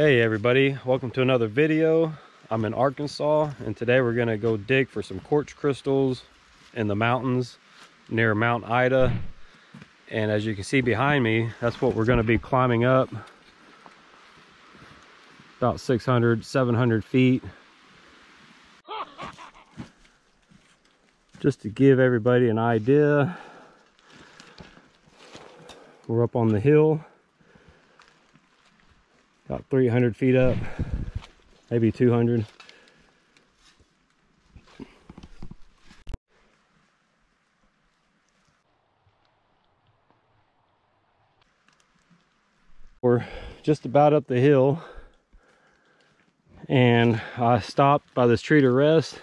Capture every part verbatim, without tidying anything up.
Hey everybody, welcome to another video. I'm in Arkansas and today we're gonna go dig for some quartz crystals in the mountains near Mount Ida. And as you can see behind me, that's what we're gonna be climbing up. About six hundred, seven hundred feet. Just to give everybody an idea, we're up on the hill. About three hundred feet up, maybe two hundred. We're just about up the hill and I stopped by this tree to rest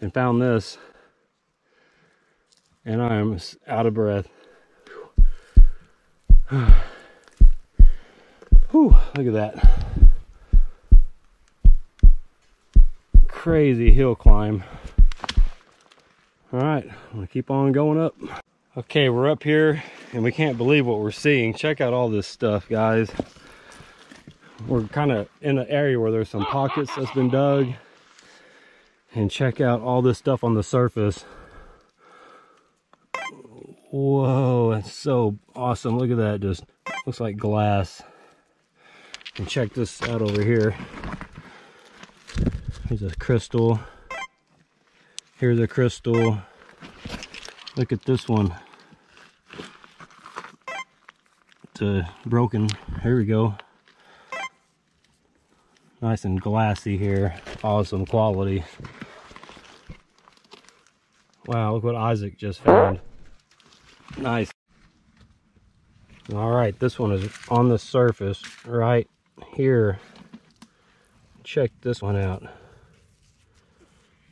and found this, and I am out of breath. Whew, look at that. Crazy hill climb. All right, I'm gonna keep on going up. Okay, we're up here and we can't believe what we're seeing. Check out all this stuff, guys. We're kind of in an area where there's some pockets that's been dug. And check out all this stuff on the surface. Whoa, that's so awesome. Look at that, just looks like glass. And check this out over here. Here's a crystal. Here's a crystal. Look at this one. It's uh, broken. Here we go. Nice and glassy here. Awesome quality. Wow, look what Isaac just found. Nice. All right, this one is on the surface right here. Check this one out.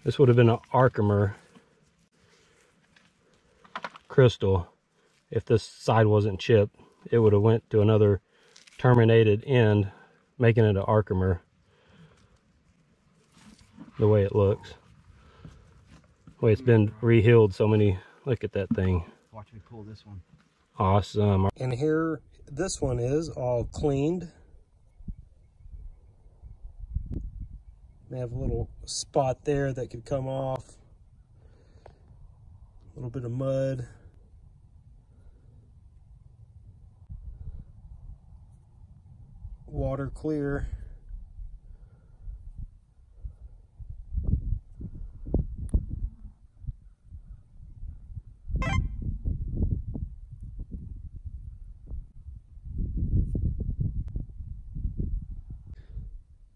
This would have been an Arkimer crystal. If this side wasn't chipped, it would have went to another terminated end, making it an Arkimer the way it looks, the way it's been rehealed so many. Look at that thing. Watch me pull this one. Awesome. And here this one is all cleaned. They have a little spot there that could come off. A little bit of mud. Water clear.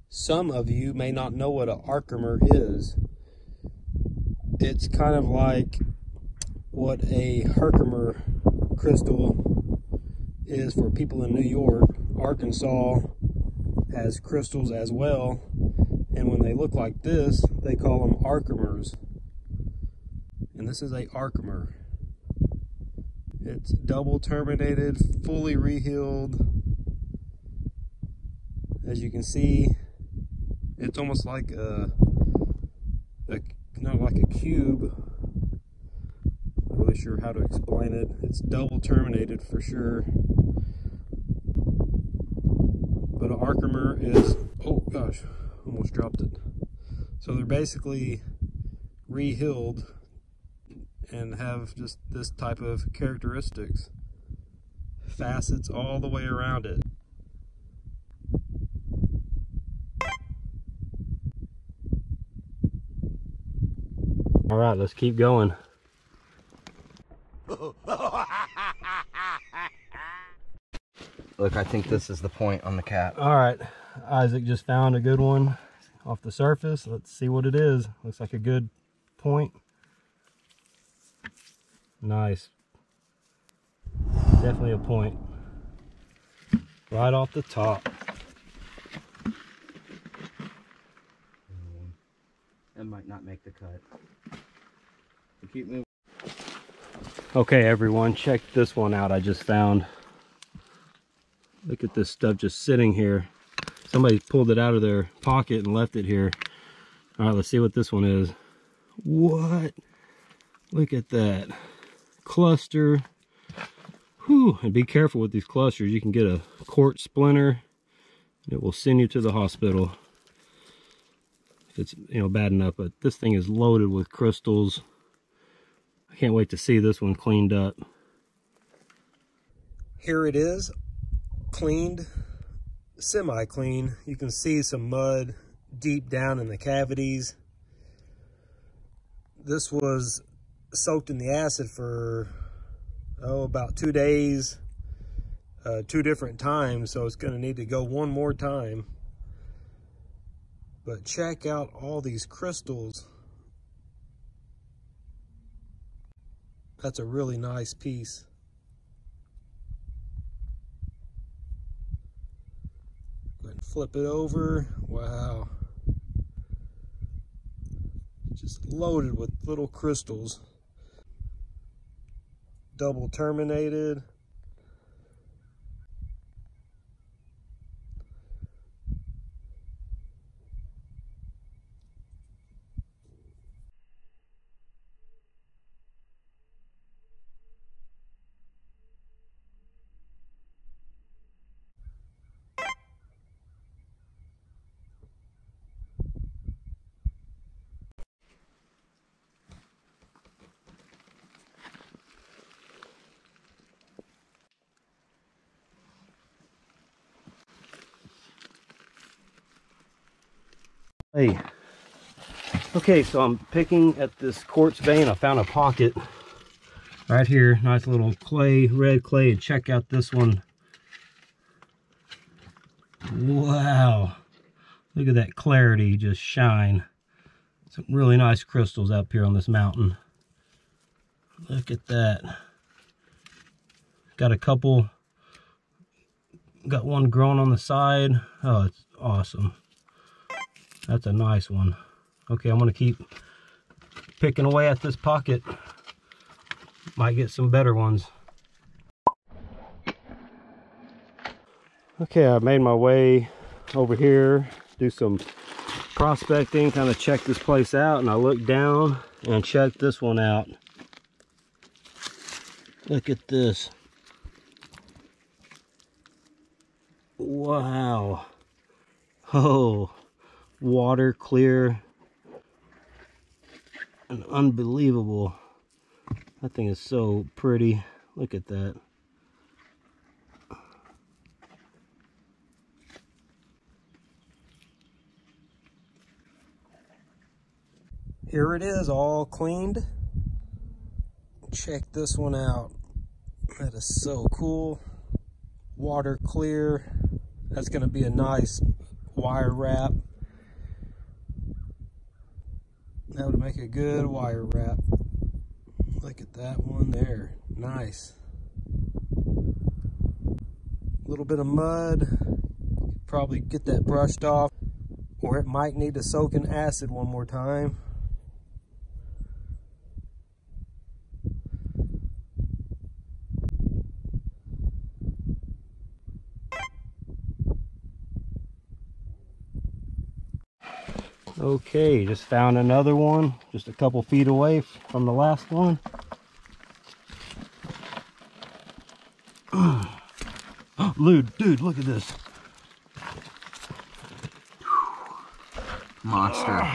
Some of you may not know what an Arkimer is. It's kind of like what a Herkimer crystal is for people in New York. Arkansas has crystals as well, and when they look like this, they call them Arkimers. And this is a Arkimer. It's double terminated, fully rehealed. As you can see, it's almost like a, a, not like a cube. Not really sure how to explain it. It's double terminated for sure. But an Arkimer is, oh gosh, almost dropped it. So they're basically rehealed and have just this type of characteristics. Facets all the way around it. All right, let's keep going. Look, I think this is the point on the cap. All right, Isaac just found a good one off the surface. Let's see what it is. Looks like a good point. Nice. Definitely a point. Right off the top. That might not make the cut. Keep moving. Okay, everyone, check this one out. I just found. Look at this stuff just sitting here. Somebody pulled it out of their pocket and left it here. All right, let's see what this one is. What? Look at that cluster. Whew, and be careful with these clusters. You can get a quartz splinter. It will send you to the hospital if it's, you know, bad enough. But this thing is loaded with crystals. I can't wait to see this one cleaned up. Here it is, cleaned, semi-clean. You can see some mud deep down in the cavities. This was soaked in the acid for, oh, about two days, uh, two different times. So it's going to need to go one more time. But check out all these crystals. That's a really nice piece. Go ahead and flip it over. Wow. Just loaded with little crystals. Double terminated. Hey, okay, so I'm picking at this quartz vein. I found a pocket right here, nice little clay, red clay, and check out this one. Wow, look at that clarity just shine. Some really nice crystals up here on this mountain. Look at that. Got a couple, got one growing on the side. Oh, it's awesome. That's a nice one. Okay, I'm gonna keep picking away at this pocket. Might get some better ones. Okay, I made my way over here, do some prospecting, kind of check this place out, and I looked down and checked this one out. Look at this. Wow. Oh. Water clear and unbelievable. That thing is so pretty. Look at that. Here it is, all cleaned. Check this one out. That is so cool. Water clear. That's going to be a nice wire wrap. That would make a good wire wrap. Look at that one there. Nice. A little bit of mud. Probably get that brushed off. Or it might need to soak in acid one more time. Okay, just found another one, just a couple feet away from the last one. Dude, dude, look at this. Monster.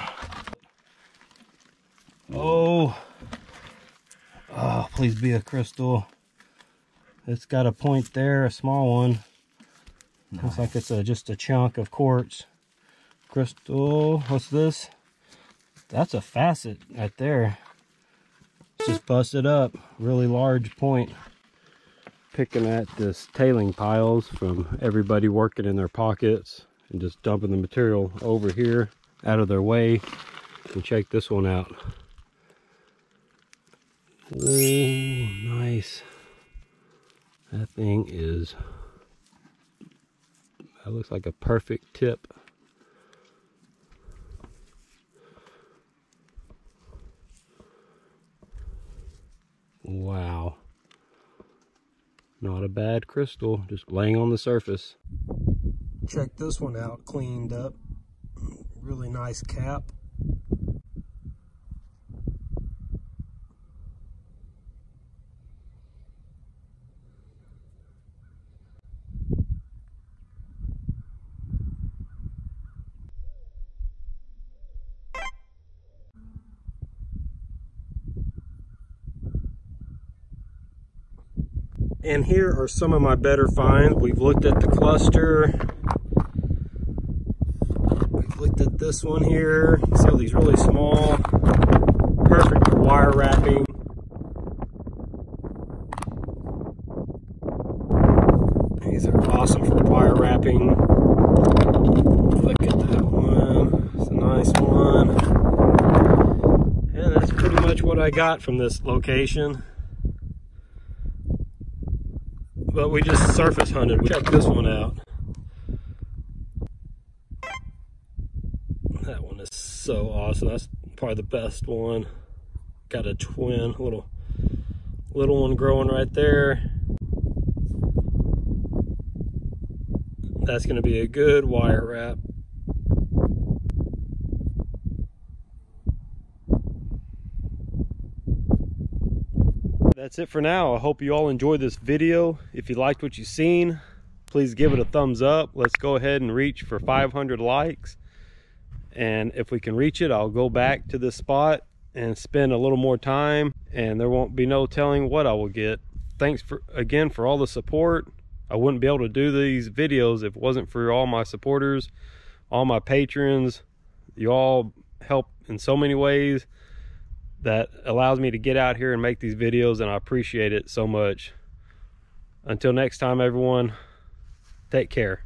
Oh. Oh, please be a crystal. It's got a point there, a small one. Nice. Looks like it's a, just a chunk of quartz. Crystal, what's this? That's a facet right there. It's just busted up, really large point. Picking at this tailing piles from everybody working in their pockets and just dumping the material over here out of their way. And check this one out. Oh, nice. That thing is, that looks like a perfect tip. Wow, not a bad crystal, just laying on the surface. Check this one out, cleaned up. Really nice cap. And here are some of my better finds. We've looked at the cluster. We've looked at this one here. So these really small, perfect for wire wrapping. These are awesome for wire wrapping. Look at that one. It's a nice one. And that's pretty much what I got from this location. But we just surface hunted. We checked this one out. That one is so awesome. That's probably the best one. Got a twin, little, little one growing right there. That's going to be a good wire wrap. That's it for now. I hope you all enjoyed this video. If you liked what you've seen, please give it a thumbs up. Let's go ahead and reach for five hundred likes. And if we can reach it, I'll go back to this spot and spend a little more time, and there won't be no telling what I will get. Thanks for again for all the support. I wouldn't be able to do these videos if it wasn't for all my supporters, all my patrons. You all help in so many ways that allows me to get out here and make these videos, and I appreciate it so much. Until next time, everyone, take care.